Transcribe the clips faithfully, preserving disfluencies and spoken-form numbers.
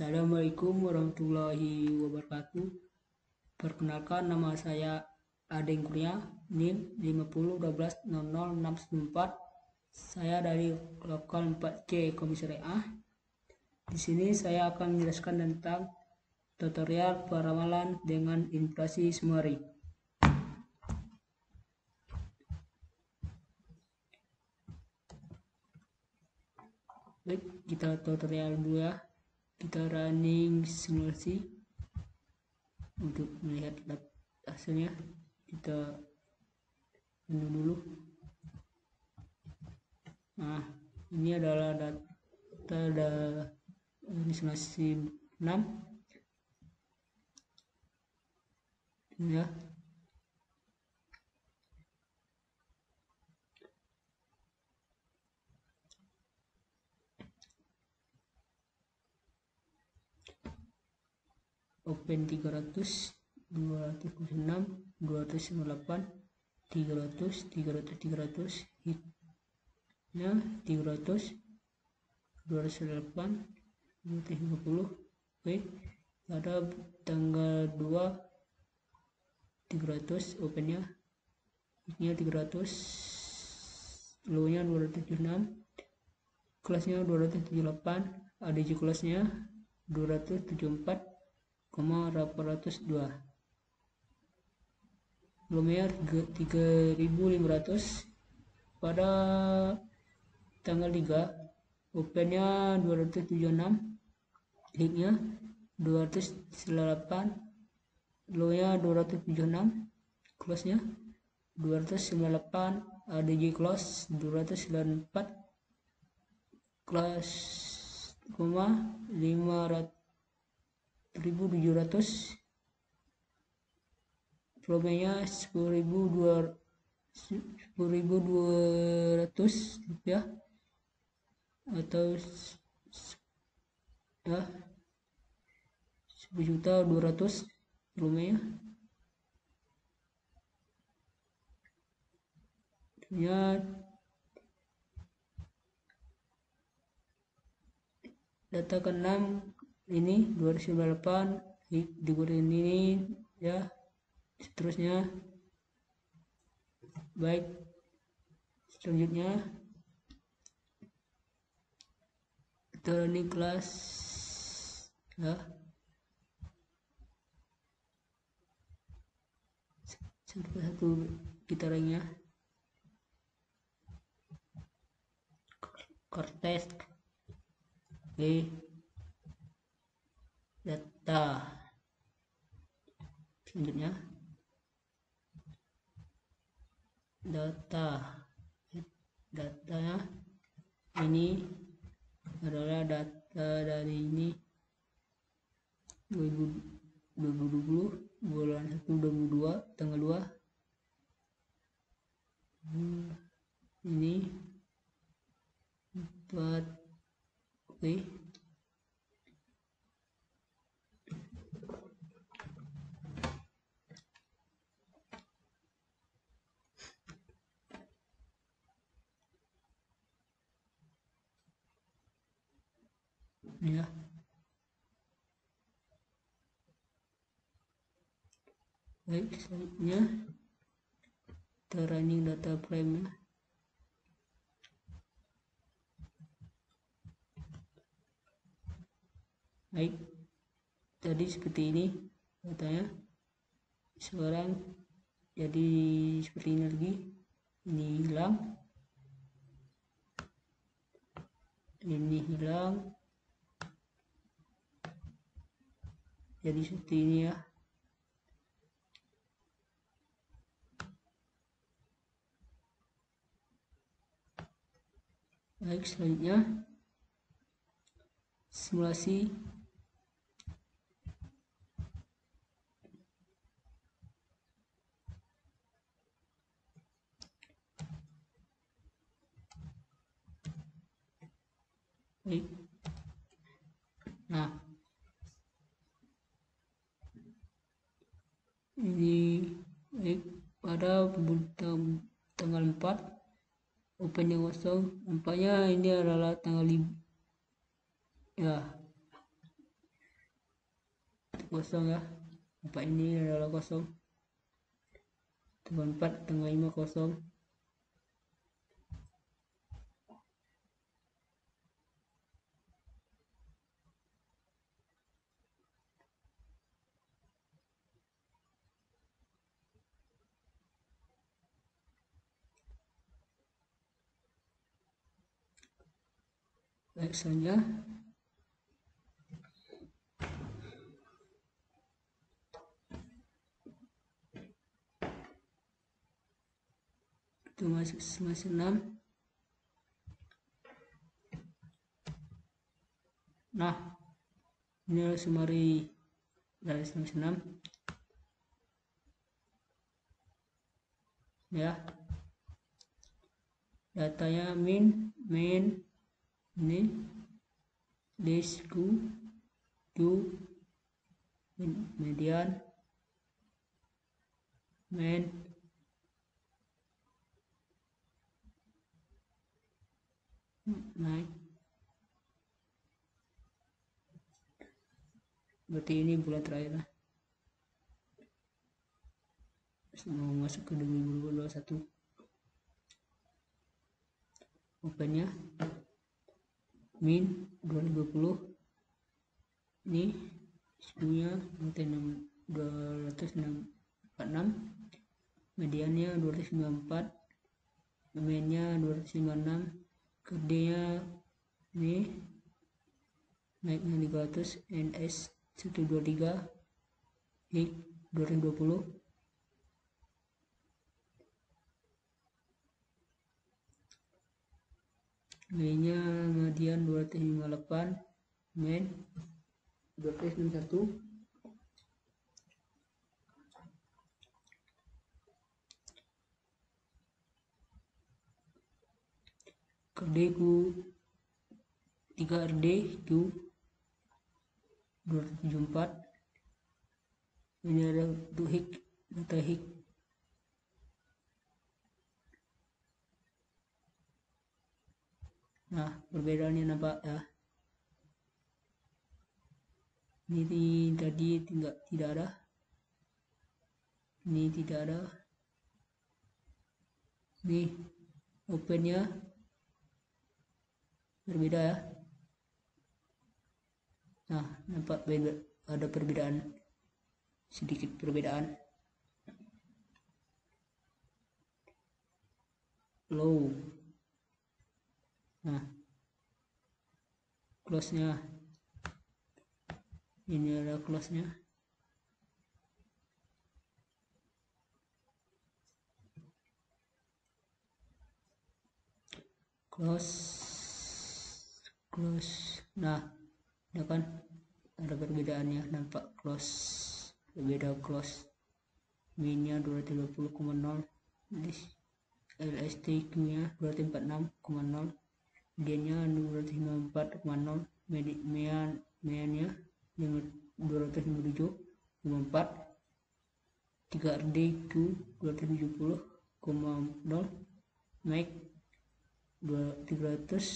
Assalamualaikum warahmatullahi wabarakatuh. Perkenalkan, nama saya Adeng Kurnia, N I M lima nol satu dua nol nol nol enam sembilan empat. Saya dari Lokal empat G Komisari A. Di sini saya akan menjelaskan tentang tutorial peramalan dengan inflasi sumari. Baik, kita tutorial dulu ya. Kita running simulasi untuk melihat hasilnya. Kita menu dulu. Nah, ini adalah data dari simulasi enam. Ini ya. Open tiga ratus, dua ratus enam, dua ratus delapan, tiga ratus, tiga ratus, tiga ratus, hit ya, tiga ratus, dua ratus delapan, dua ratus lima puluh. Oke, pada tanggal dua tiga ratus opennya, hitnya tiga ratus, low nya dua ratus tujuh puluh enam, kelasnya dua ratus tujuh puluh delapan, A D J kelasnya dua ratus tujuh puluh empat, koma delapan ratus dua, lumayan tiga ribu lima ratus. Pada tanggal tiga opennya dua ratus tujuh puluh enam, hitnya dua ratus delapan, low nya dua ratus tujuh puluh enam, close nya dua ratus sembilan puluh delapan, A D J close dua ratus sembilan puluh empat, close koma lima ratus ribu tujuh ratus, volumenya sepuluh ribu dua ratus rupiah atau ya sepuluh juta dua ratus volumenya ya. Data keenam ini dua ratus sembilan puluh delapan, digunakan ini ya, seterusnya. Baik, selanjutnya kita running kelas ya, satu persatu kita running ya. Kortes, oke, data selanjutnya, data datanya ini adalah data dari ini dua ribu dua puluh bulan satu dua ribu dua puluh dua tanggal dua ini empat. Oke, ya, baik. Selanjutnya kita running data frame -nya. Baik, tadi seperti ini datanya, sekarang jadi seperti ini lagi, ini hilang, ini hilang, jadi seperti ini ya. Baik, selanjutnya simulasi baik. Nah, ini baik, pada tanggal empat opennya kosong, nampaknya ini adalah tanggal lima ya, kosong ya, empat ini adalah kosong, tambah empat tengah lima kosong, baik saja. Itu masih masih enam. Nah, ini adalah sumari dari enam puluh enam. Ya, datanya min min ini desku to median main naik. Berarti ini bulan terakhir lah. Mau masuk ke dua ribu dua puluh satu. Opennya min dua ribu dua puluh ini suhunya dua ratus enam puluh enam, mediannya dua ratus sembilan puluh empat, mainnya dua ratus lima puluh enam, gedenya ini naiknya tiga ratus, N S seratus dua puluh tiga, ini dua ratus dua puluh. Mainnya median dua ratus lima puluh delapan, main dua ratus enam puluh satu, kedeku tiga R D Q dua ratus tujuh puluh empat, ini ada untuk hik, data hik. Nah, perbedaannya nampak ya. Ini tadi tidak tidak ada. Ini tidak ada. Ini opennya berbeda ya. Nah, nampak beda, ada perbedaan. Sedikit perbedaan. Low. Nah, close-nya ini adalah close-nya. Close, close. Nah, ya kan ada perbedaannya, nampak close, berbeda close. Min-nya dua ratus tiga puluh koma nol, L S T Q-nya dua ratus empat puluh enam koma nol. Mediannya dua ratus lima puluh empat koma nol, median mediannya dua ratus lima puluh tujuh koma empat, tiga R D Q dua ratus tujuh puluh koma nol, M A C tiga ratus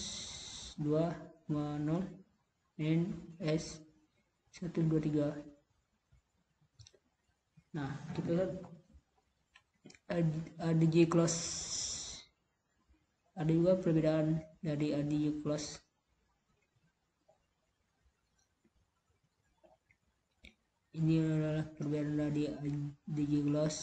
dua koma nol, N S seratus dua puluh tiga. Nah, kita lihat A D J close. Ada juga perbedaan dari A D J close. Ini adalah perbedaan dari A D J close.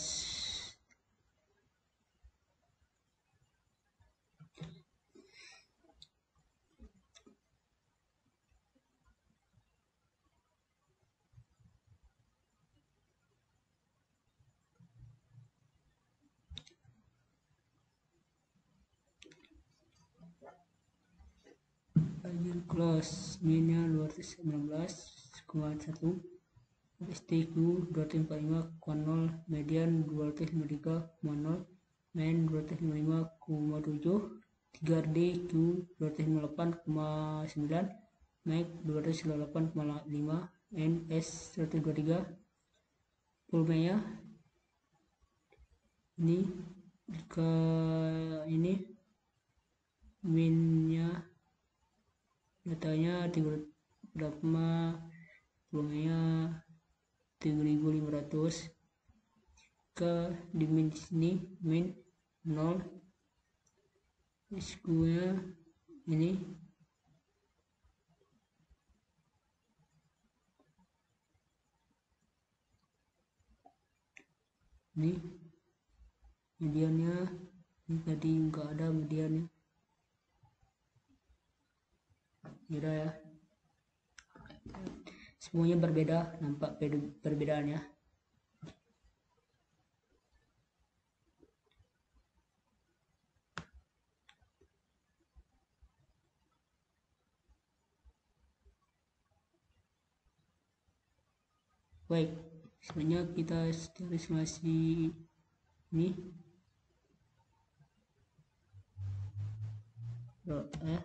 Close minnya dua ratus sembilan belas koma satu, S T Q dua ratus empat puluh lima koma nol, median dua ratus lima puluh tiga koma nol, main dua ratus lima puluh lima koma tujuh, tiga R D Q dua ratus lima puluh delapan koma sembilan, M A C dua ratus sembilan puluh delapan koma lima, N S seratus dua puluh tiga. Pulpenya ini ke ini minnya datanya tiga puluh, pulangnya tiga ribu lima ratus ke dimin sini min nol square ini ini mediannya ini tadi enggak ada mediannya kira ya, semuanya berbeda, nampak perbedaannya. Baik, sebenarnya kita estimasi ini Loh, eh.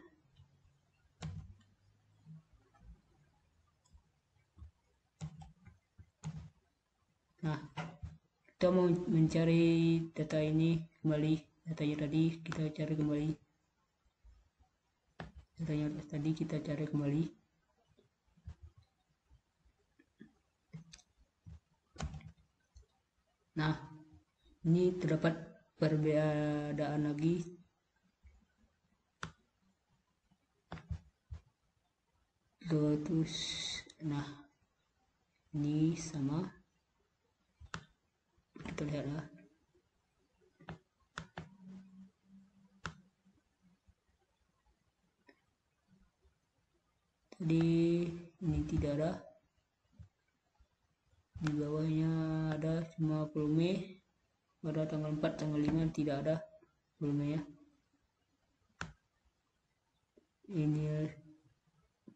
Nah, kita mau mencari data ini kembali, datanya tadi kita cari kembali, datanya tadi kita cari kembali. Nah, ini terdapat perbedaan lagi. dua ratus, nah, ini sama. Kita lihatlah tadi ini tidak ada, di bawahnya ada cuma volume pada tanggal empat, tanggal lima tidak ada volume ya. Ini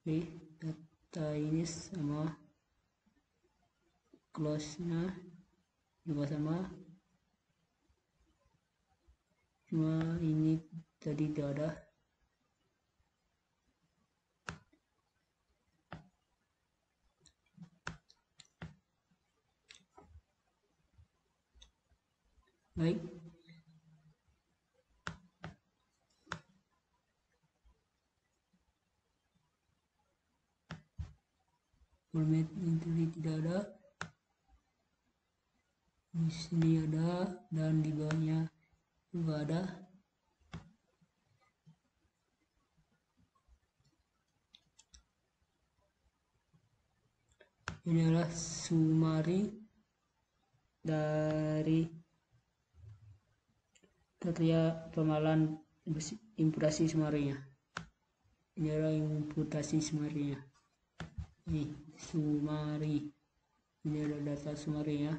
oke, data ini sama, close nya juga sama, cuma ini tadi tidak ada. Baik, format ini tidak ada, di sini ada, dan di bawahnya juga ada. Ini adalah sumari dari kriteria pengamalan imputasi sumarinya. Ini adalah imputasi sumarinya. Ini sumari, ini adalah data sumarinya.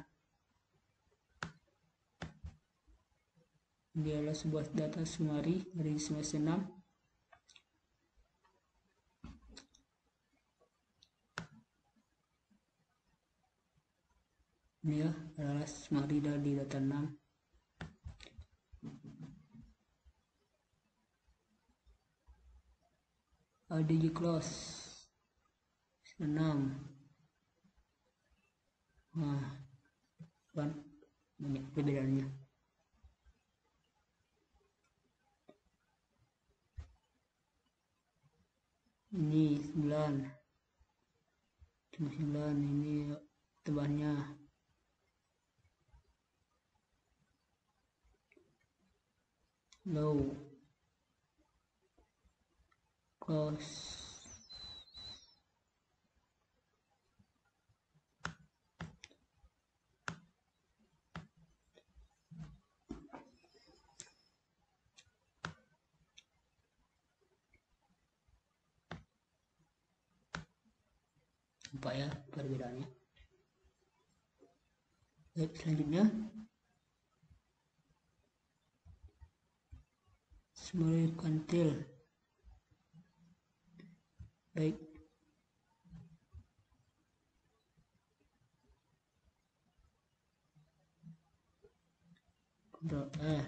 Ini adalah sebuah data sumari dari semester enam. Ini adalah sumari dari data enam. A D G close enam. Nah, banyak perbedaannya. Ini sembilan, cuma sembilan ini tebalnya. Low close nampak ya perbedaannya. Baik, selanjutnya sumari kuantil. Baik, kontrol R,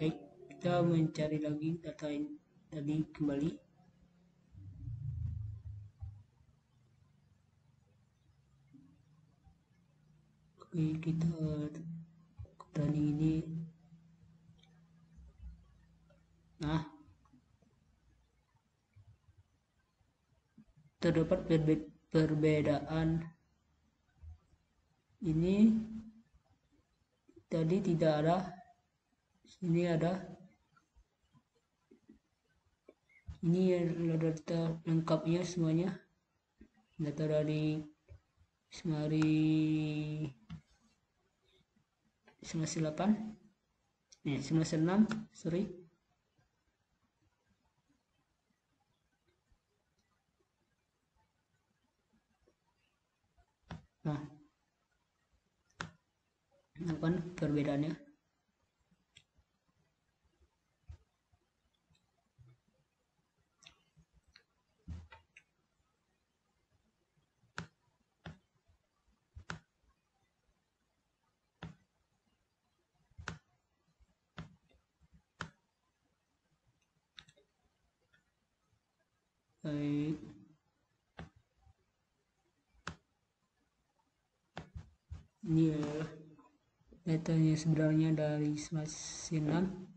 baik, kita mencari lagi data ini tadi kembali. Oke, kita tadi ini nah terdapat berbe perbedaan ini tadi tidak ada, sini ada, ini data lengkapnya semuanya, data dari semari semester delapan, nih semester enam, sorry. Nah, apa perbedaannya? Baik. Ini adalah datanya sebenarnya dari semester enam.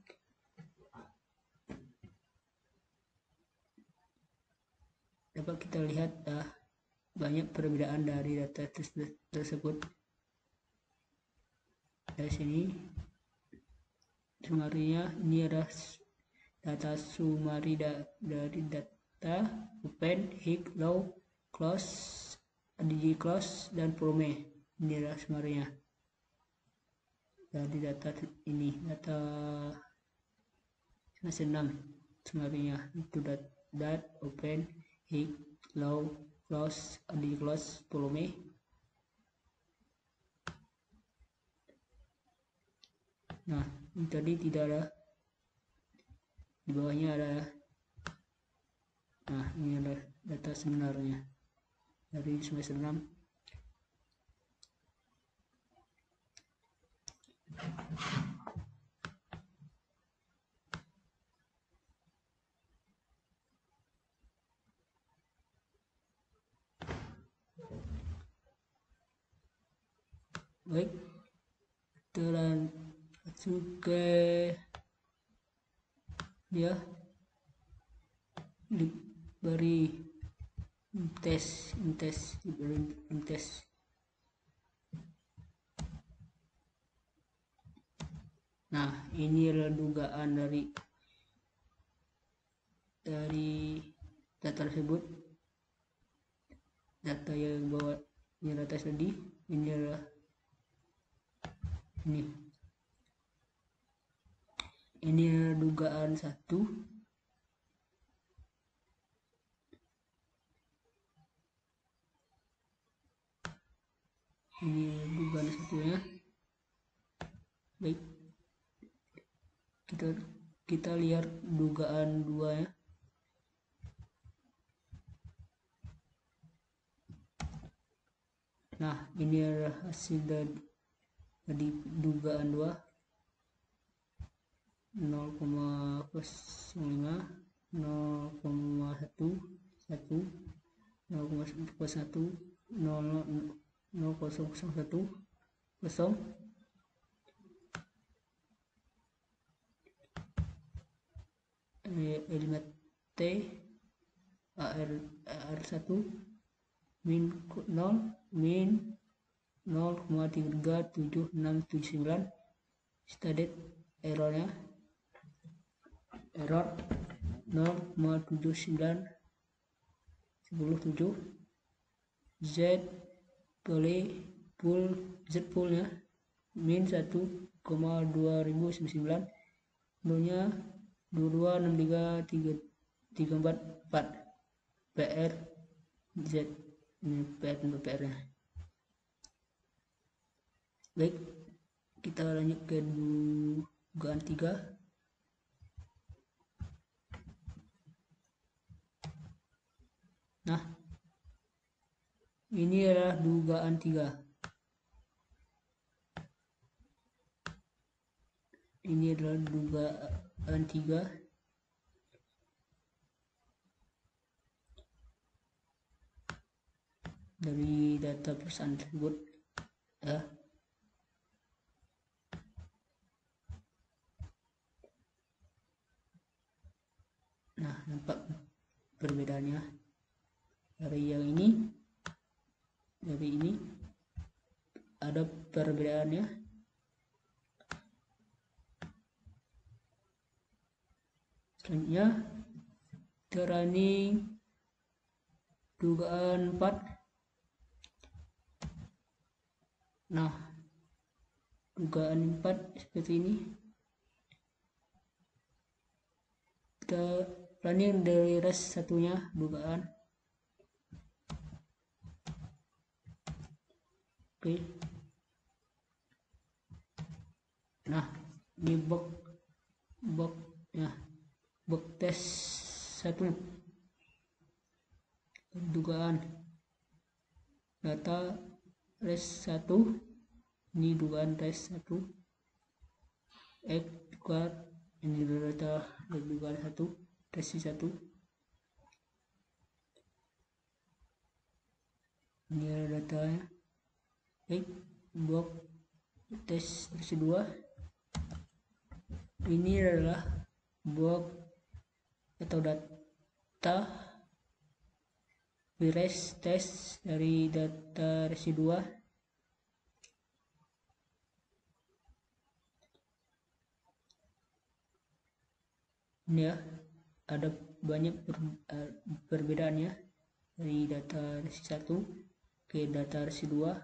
Dapat kita lihat ah, banyak perbedaan dari data tersebut. Dari sini sumarinya, ini adalah data sumari da, dari data open, hit, low, close, adigi close, dan prome. Ini adalah sumbernya dari data ini, data semester enam sumbernya itu dat, dat, open, hit, low, close, adigi close, prome. Nah, ini tadi tidak ada, di bawahnya ada. Nah, ini adalah data sebenarnya dari semester enam. Baik, dan juga ya di beri tes tes diberi tes nah, ini adalah dugaan dari dari data tersebut, data yang bawa ini data tadi, ini adalah ini ini adalah dugaan satu. Ini dugaan satunya. Baik, kita kita lihat dugaan dua ya. Nah, ini adalah hasil dari dugaan dua, nol koma nol lima, nol koma satu, satu, nol koma satu, nol nol kosong kosong satu kosong lima t ar ar satu min nol min nol koma tiga tujuh enam tujuh sembilan stated errornya error nol koma tujuh sembilan sepuluh tujuh z boleh pool z poolnya min satu koma dua ribu sembilan belas nolnya dua dua enam tiga tiga tiga empat empat pr z ini pr pr nya. Baik, kita lanjut ke dugaan tiga. Nah, ini adalah dugaan tiga. Ini adalah dugaan tiga. Dari data perusahaan tersebut ya. Nah, nampak perbedaannya dari perbedaannya. Selanjutnya terani dugaan empat. Nah, dugaan empat seperti ini. Kita running dari res satunya dugaan. Oke. Okay. Nah, ini box box ya. Box tes satu. Dugaan. Data res satu. Ini dugaan tes satu. X kuadrat ini data dugaan satu. Resi satu, ini ada datanya. Baik, blok tes resi dua. Ini adalah blok atau data virus tes dari data resi dua. Ini ya, ada banyak per, uh, perbedaannya dari data resi satu ke data resi dua.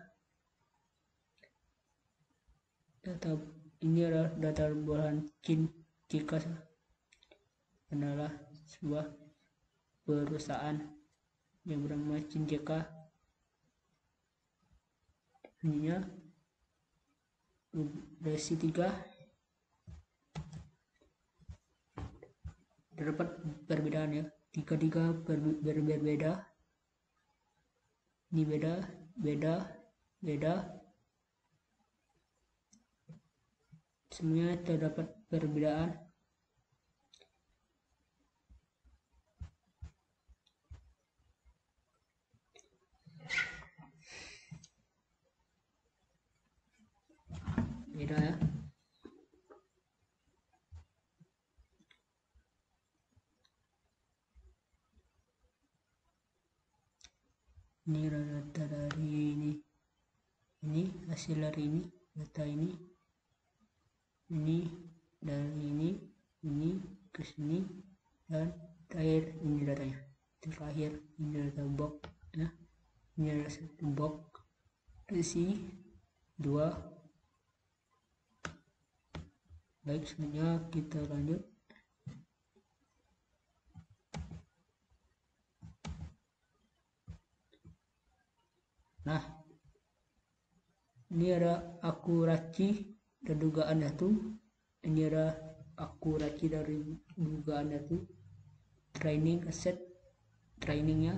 Data ini adalah data buahan C I N jika adalah sebuah perusahaan yang bernama C I N J K. Selanjutnya resi tiga terdapat perbedaan ya, tiga-tiga berbeda. Ini beda, beda, beda. Semuanya terdapat perbedaan. Beda ya. Ini data dari ini, ini hasil dari ini, data ini, ini dari ini, ini ke sini, dan terakhir ini datanya. Terakhir ini data box, ya. Ini adalah satu box resi dua. Baik, selanjutnya kita lanjut. Nah, ini ada akurasi dan dugaan satu. Ini ada akurasi dari dugaan satu. Training aset, trainingnya,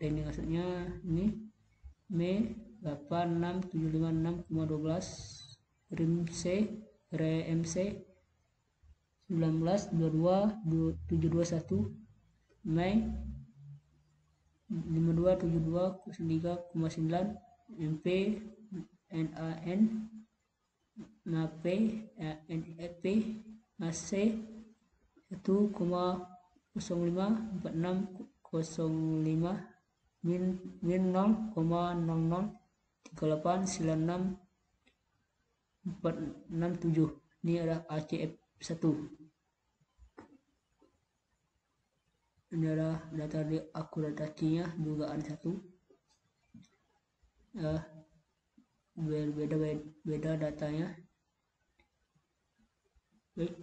training asetnya ini M delapan enam tujuh lima enam koma dua belas R I M C R M C satu sembilan dua dua tujuh dua satu Mei lima dua tujuh dua tiga koma sembilan M P N A N M A P N E P M A C satu koma nol lima empat enam nol lima min min nol koma nol nol tiga delapan sembilan enam empat enam tujuh. Ini adalah A C F satu. Ini adalah data di akuratasinya dugaan satu. Ya, berbeda beda datanya. Baik,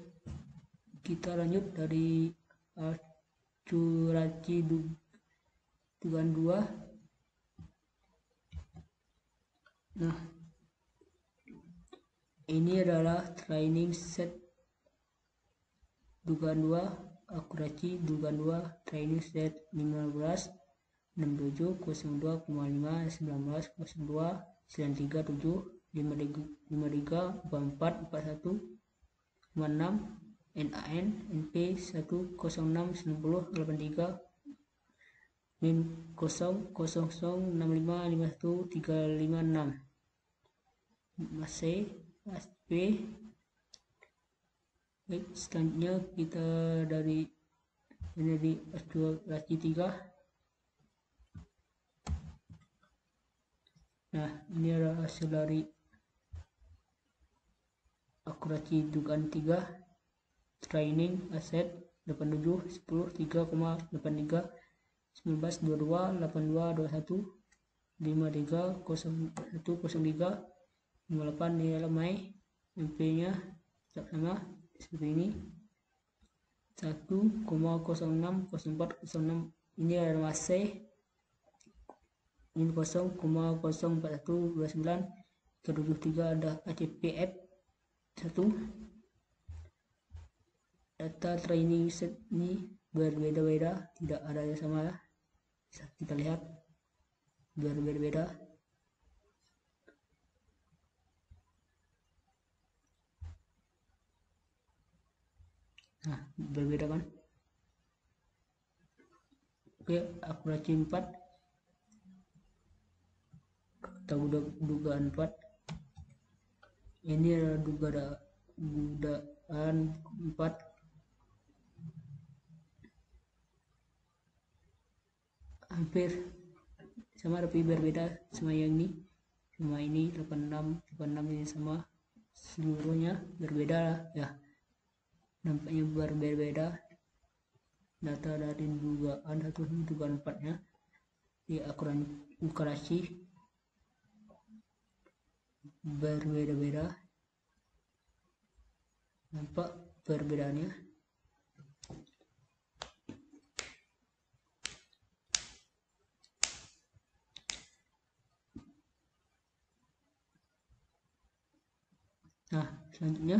kita lanjut dari akurasi uh, dugaan dua. Nah, ini adalah training set dugaan dua. Akurasi dugaan dua training set lima belas enam tujuh kosong dua koma lima sembilan belas kosong dua sembilan tiga tujuh lima tiga empat empat satu lima enam N A N N P satu nol enam sembilan nol delapan tiga min nol nol nol enam lima lima satu tiga lima enam masih S P. Baik, selanjutnya kita dari ini di akurasi tiga. Nah, ini adalah hasil dari kurasi dugaan tiga training aset delapan puluh tujuh sepuluh tiga koma delapan tiga sembilan belas dua puluh dua delapan puluh dua dua puluh satu lima puluh tiga nol satu nol tiga lima puluh delapan di dalam Mai M P nya sama seperti ini satu koma nol enam nol empat nol enam ini ada masih ini nol koma nol empat satu dua sembilan tiga tujuh tiga ada A C P F satu data training set ini berbeda-beda tidak ada yang sama ya kita lihat berbeda-beda nah berbeda kan oke akurasi empat tahu dugaan empat ini adalah dugaan dugaan empat hampir sama tapi berbeda sama yang ini sama ini delapan puluh enam delapan puluh enam ini sama seluruhnya berbeda ya nampaknya berbeda data dari dugaan satu dugaan empat nya di akurasi berbeda-beda nampak perbedaannya nah selanjutnya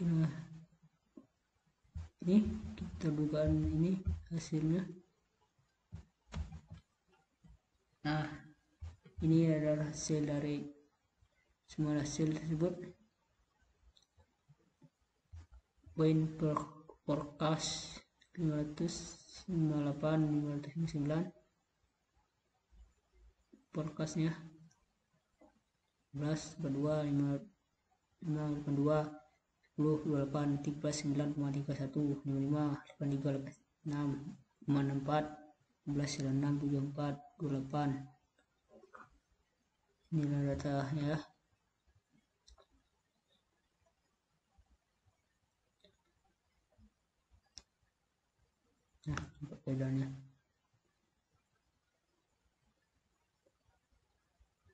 nah, ini kita dugaan ini hasilnya. Nah, ini adalah hasil dari semua hasil tersebut. Poin per forecast lima ratus delapan lima ratus sembilan forecastnya sebelas dua lima delapan dua sepuluh delapan tiga sembilan tiga satu lima lima delapan tiga enam enam empat sebelas enam tujuh empat dua puluh delapan ini datanya ya nah bedanya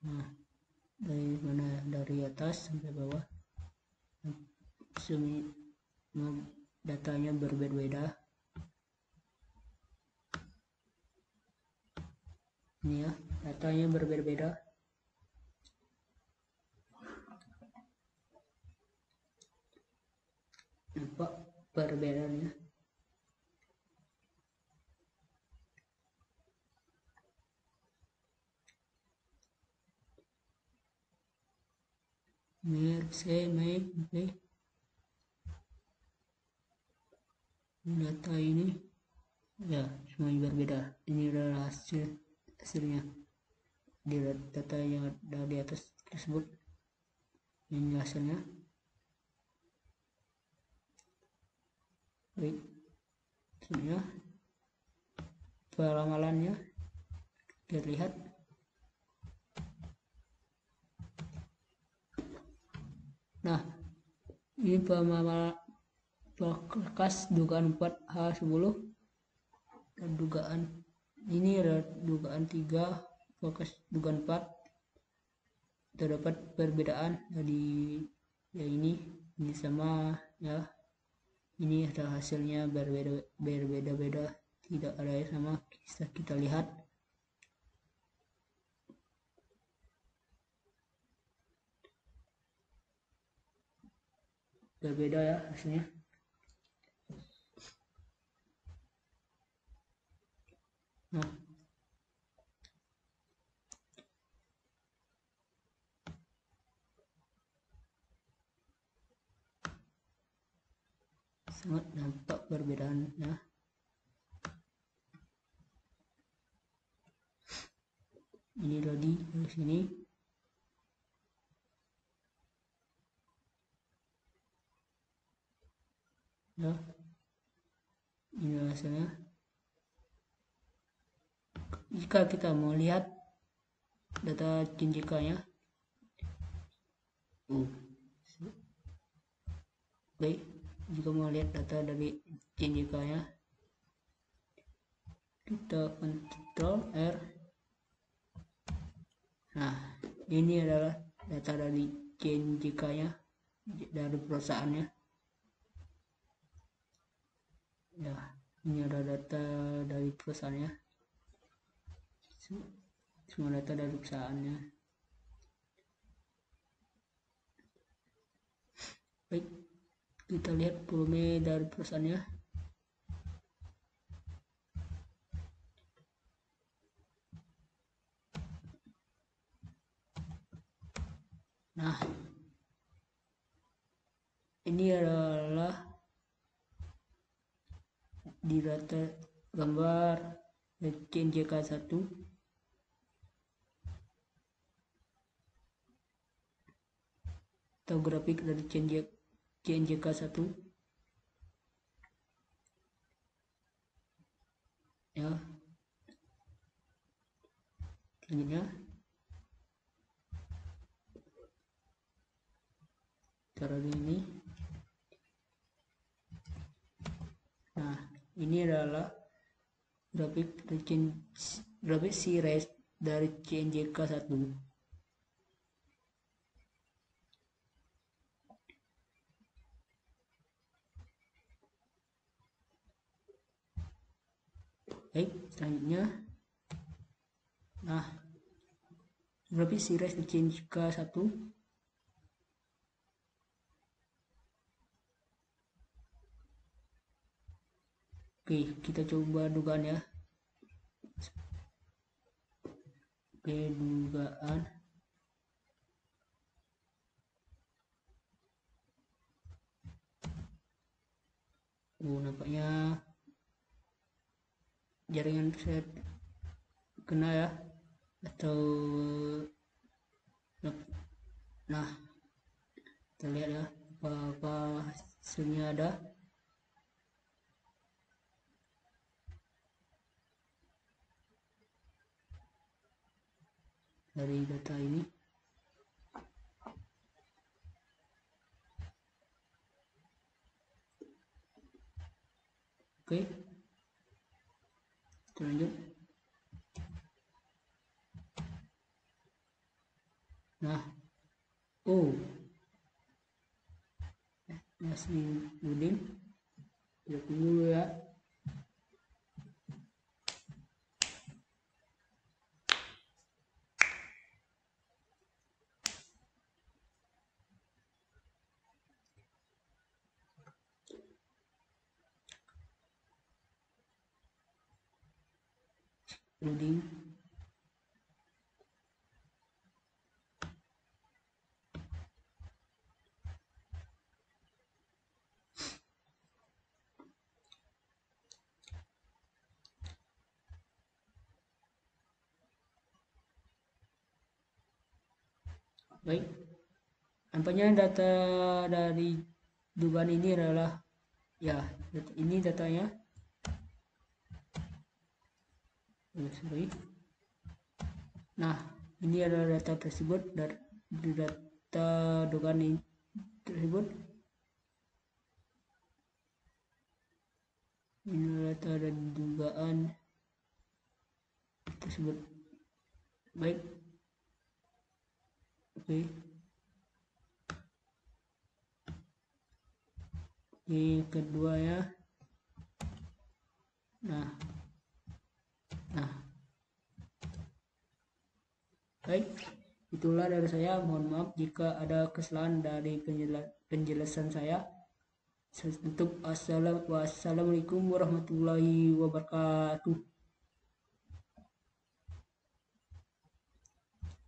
nah dari mana dari atas sampai bawah semi datanya berbeda-beda ini ya datanya berbeda-beda nampak perbedaannya mirip-mirip data ini ya semuanya berbeda ini adalah hasil hasilnya di data yang ada di atas tersebut ini hasilnya baik hasilnya peramalannya kita lihat nah ini peramalan forecast dugaan empat H sepuluh dan dugaan ini adalah dugaan tiga, fokus dugaan empat terdapat perbedaan dari ya ini ini sama ya ini ada hasilnya berbeda berbeda-beda tidak ada yang sama bisa kita lihat berbeda ya hasilnya nah sangat nampak perbedaannya ini tadi di sini ya ini hasilnya Jika kita mau lihat data J N J K-nya, uh. baik, jika mau lihat data dari J N J K-nya, kita kontrol R. Nah, ini adalah data dari J N J K-nya, dari perusahaannya. Nah, ini adalah data dari perusahaannya. Semua data dari perusahaannya. Baik, kita lihat volume dari perusahaannya. Nah, ini adalah di data gambar J N J K satu. Atau grafik dari J N J K satu ya. Selanjutnya taruh di ini. Nah, ini adalah grafik grafik series dari J N J K satu. Baik, selanjutnya, nah, grafik series di J N J K satu. Oke, kita coba dugaan ya. Oke, dugaan. Oh, nampaknya jaringan saya kena ya, atau nah, kita lihat ya apa-apa hasilnya ada. Dari data ini oke, okay. Lanjut. Nah, oh, masih Udin, kita tunggu dulu ya. Loading. Baik, nampaknya data dari dugaan ini adalah ya, ini datanya. Nah, ini adalah data tersebut dari data dugaan ini tersebut. Ini adalah data dari dugaan tersebut. Baik. Oke. Ini kedua ya. Nah. Nah, baik, itulah dari saya. Mohon maaf jika ada kesalahan dari penjela penjelasan saya. Saya tutup. Assalamualaikum warahmatullahi wabarakatuh.